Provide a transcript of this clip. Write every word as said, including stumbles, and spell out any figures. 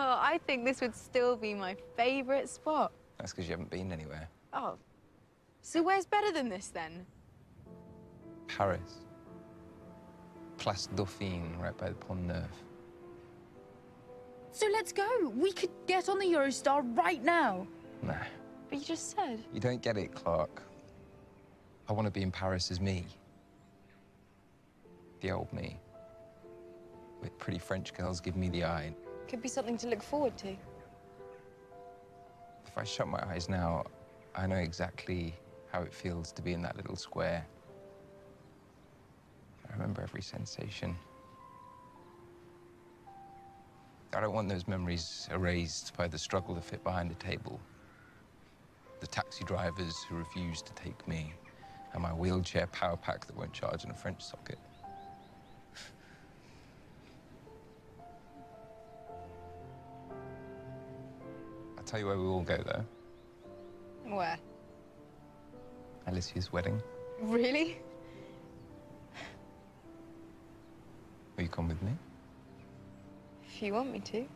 Oh, I think this would still be my favourite spot. That's because you haven't been anywhere. Oh. So where's better than this, then? Paris. Place Dauphine, right by the Pont Neuf. So let's go. We could get on the Eurostar right now. Nah. But you just said... You don't get it, Clark. I want to be in Paris as me. The old me. With pretty French girls giving me the eye. Could be something to look forward to. If I shut my eyes now, I know exactly how it feels to be in that little square. I remember every sensation. I don't want those memories erased by the struggle to fit behind a table. The taxi drivers who refused to take me, and my wheelchair power pack that won't charge in a French socket. I'll tell you where we all go, though. Where? Alicia's wedding. Really? Will you come with me? If you want me to.